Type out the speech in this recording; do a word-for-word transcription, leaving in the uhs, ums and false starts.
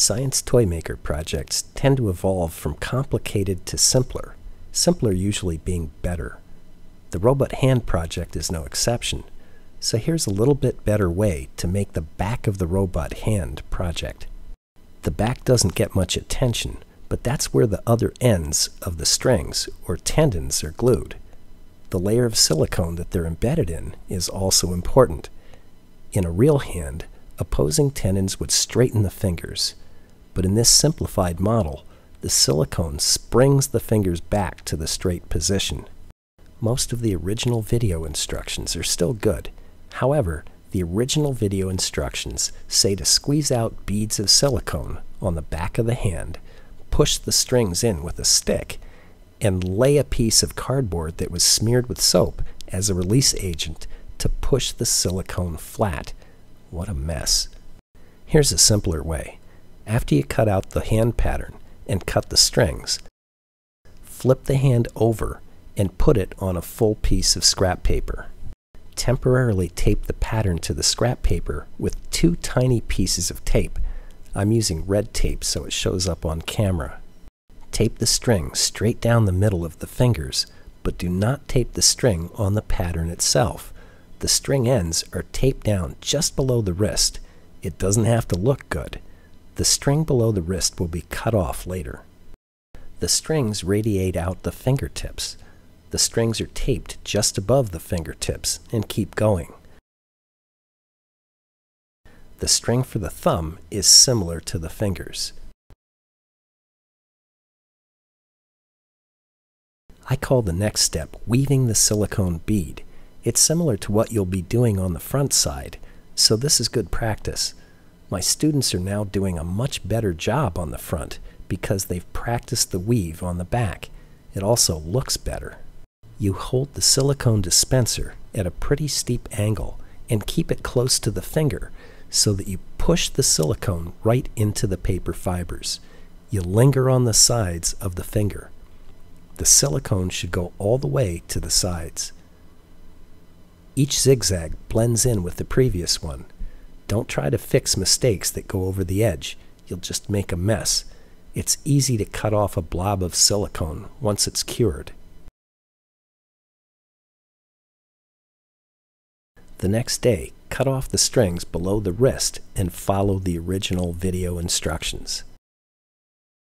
Science toymaker projects tend to evolve from complicated to simpler, simpler usually being better. The robot hand project is no exception, so here's a little bit better way to make the back of the robot hand project. The back doesn't get much attention, but that's where the other ends of the strings or tendons are glued. The layer of silicone that they're embedded in is also important. In a real hand, opposing tendons would straighten the fingers. But in this simplified model, the silicone springs the fingers back to the straight position. Most of the original video instructions are still good. However, the original video instructions say to squeeze out beads of silicone on the back of the hand, push the strings in with a stick, and lay a piece of cardboard that was smeared with soap as a release agent to push the silicone flat. What a mess. Here's a simpler way. After you cut out the hand pattern and cut the strings, flip the hand over and put it on a full piece of scrap paper. Temporarily tape the pattern to the scrap paper with two tiny pieces of tape. I'm using red tape so it shows up on camera. Tape the string straight down the middle of the fingers, but do not tape the string on the pattern itself. The string ends are taped down just below the wrist. It doesn't have to look good. The string below the wrist will be cut off later. The strings radiate out the fingertips. The strings are taped just above the fingertips and keep going. The string for the thumb is similar to the fingers. I call the next step weaving the silicone bead. It's similar to what you'll be doing on the front side, so this is good practice. My students are now doing a much better job on the front because they've practiced the weave on the back. It also looks better. You hold the silicone dispenser at a pretty steep angle and keep it close to the finger so that you push the silicone right into the paper fibers. You linger on the sides of the finger. The silicone should go all the way to the sides. Each zigzag blends in with the previous one. Don't try to fix mistakes that go over the edge. You'll just make a mess. It's easy to cut off a blob of silicone once it's cured. The next day, cut off the strings below the wrist and follow the original video instructions.